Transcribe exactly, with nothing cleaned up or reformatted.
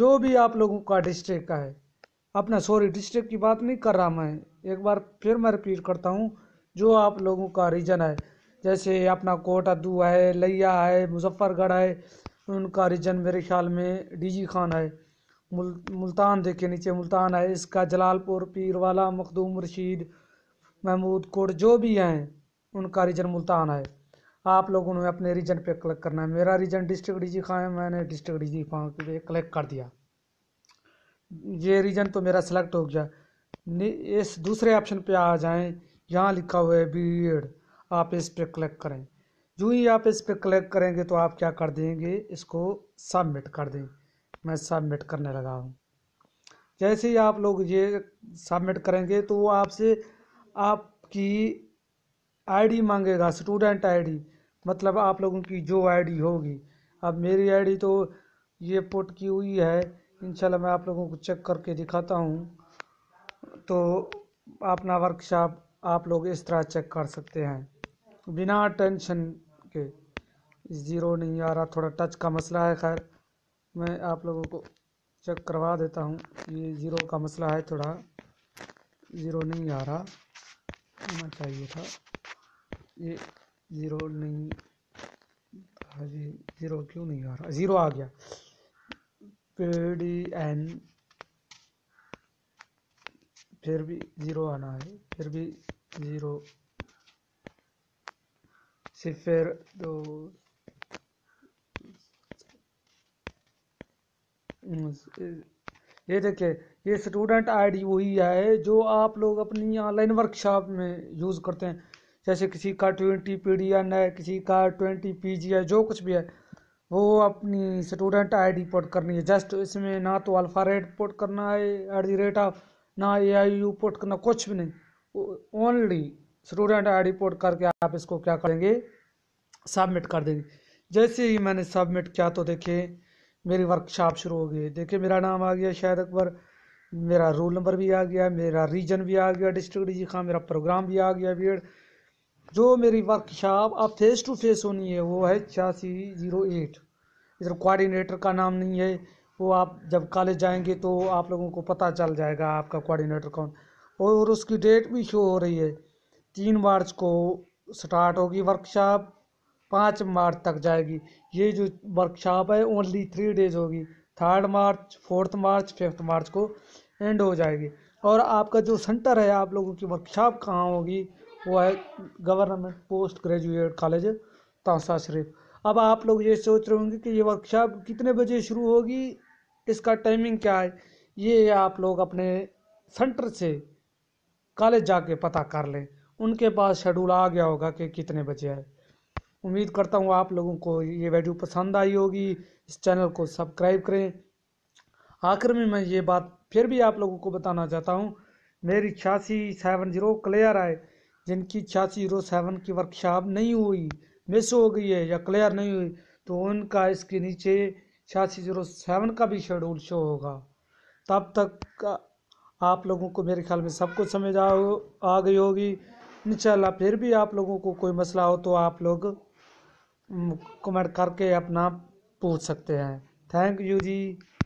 जो भी आप लोगों का डिस्ट्रिक्ट का है, अपना सॉरी डिस्ट्रिक्ट की बात नहीं कर रहा मैं, एक बार फिर मैं रिपीट करता हूँ, जो आप लोगों का रीजन है, जैसे अपना कोटा दुआ है, लिया है, मुजफ्फरगढ़ है, उनका रीजन मेरे ख्याल में डीजी खान है। मुल, मुल्तान देखिए नीचे मुल्तान है, इसका जलालपुर, पीरवाला, मखदूम रशीद, महमूद कोट, जो भी हैं उनका रीजन मुल्तान है। आप लोगों ने अपने रीजन पे क्लिक करना है। मेरा रीजन डिस्ट्रिक्ट डीजी खान है, मैंने डिस्ट्रिक्ट डीजी खान पे क्लिक कर दिया। ये रीजन तो मेरा सिलेक्ट हो गया। इस दूसरे ऑप्शन पे आ जाएं, यहाँ लिखा हुआ है बी एड, आप इस पे क्लिक करें। जो ही आप इस पे क्लिक करेंगे तो आप क्या कर देंगे, इसको सबमिट कर दें। मैं सबमिट करने लगा हूँ। जैसे ही आप लोग ये सबमिट करेंगे तो आपसे आपकी आईडी मांगेगा, स्टूडेंट आईडी, मतलब आप लोगों की जो आईडी होगी। अब मेरी आईडी तो ये पुट की हुई है, इंशाल्लाह मैं आप लोगों को चेक करके दिखाता हूँ। तो अपना वर्कशॉप आप लोग इस तरह चेक कर सकते हैं बिना टेंशन के। ज़ीरो नहीं आ रहा, थोड़ा टच का मसला है, खैर मैं आप लोगों को चेक करवा देता हूँ। ये ज़ीरो का मसला है, थोड़ा ज़ीरो नहीं आ रहा, होना चाहिए था ये ज़ीरो नहीं, हाँ जी ज़ीरो क्यों नहीं आ रहा, ज़ीरो आ गया। पी डी एन, फिर भी ज़ीरो आना है, फिर भी ज़ीरो, सिफर दो, ये देखिए ये स्टूडेंट आईडी वही है जो आप लोग अपनी ऑनलाइन वर्कशॉप में यूज़ करते हैं। जैसे किसी का ट्वेंटी पी डी एन है, किसी का ट्वेंटी पी जी है, जो कुछ भी है वो अपनी स्टूडेंट आईडी पुट करनी है। जस्ट इसमें ना तो अल्फ़ा रेट पुट करना है एट दी रेट ऑफ, ना ए आई यू पुट करना, कुछ भी नहीं, ओनली स्टूडेंट आईडी पुट करके आप इसको क्या करेंगे, सबमिट कर देंगे। जैसे ही मैंने सबमिट किया तो देखिए मेरी वर्कशॉप शुरू हो गई। देखिए मेरा नाम आ गया शाहीन अकबर, मेरा रोल नंबर भी आ गया, मेरा रीजन भी आ गया डिस्ट्रिक्ट डीजी खान, मेरा प्रोग्राम भी आ गया बीएड। जो मेरी वर्कशॉप अब फेस टू फेस होनी है वो है छियासी जीरो एट। इधर कोऑर्डिनेटर का नाम नहीं है, वो आप जब कॉलेज जाएंगे तो आप लोगों को पता चल जाएगा आपका कोऑर्डिनेटर कौन, और उसकी डेट भी शो हो रही है। तीन मार्च को स्टार्ट होगी वर्कशॉप, पाँच मार्च तक जाएगी। ये जो वर्कशॉप है ओनली थ्री डेज होगी, third March, fourth March, fifth March को एंड हो जाएगी। और आपका जो सेंटर है, आप लोगों की वर्कशॉप कहाँ होगी, वो है government post graduate college Taunsa Sharif. अब आप लोग ये सोच रहे होंगे कि ये वर्कशॉप कितने बजे शुरू होगी, इसका टाइमिंग क्या है, ये आप लोग अपने सेंटर से कॉलेज जाके पता कर लें, उनके पास शेड्यूल आ गया होगा कि कितने बजे है। उम्मीद करता हूँ आप लोगों को ये वीडियो पसंद आई होगी। इस चैनल को सब्सक्राइब करें। आखिर में मैं ये बात फिर भी आप लोगों को बताना चाहता हूँ, मेरी छियासी सेवन जीरो क्लियर आए। जिनकी छियासी जीरो सेवन की वर्कशॉप नहीं हुई, मिस हो गई है या क्लियर नहीं हुई, तो उनका इसके नीचे छियासी जीरो सेवन का भी शेड्यूल शो होगा। तब तक आप लोगों को मेरे ख्याल में सब कुछ समझ आ गई होगी। इंशाल्लाह फिर भी आप लोगों को कोई मसला हो तो आप लोग कमेंट करके अपना पूछ सकते हैं। Thank you ji.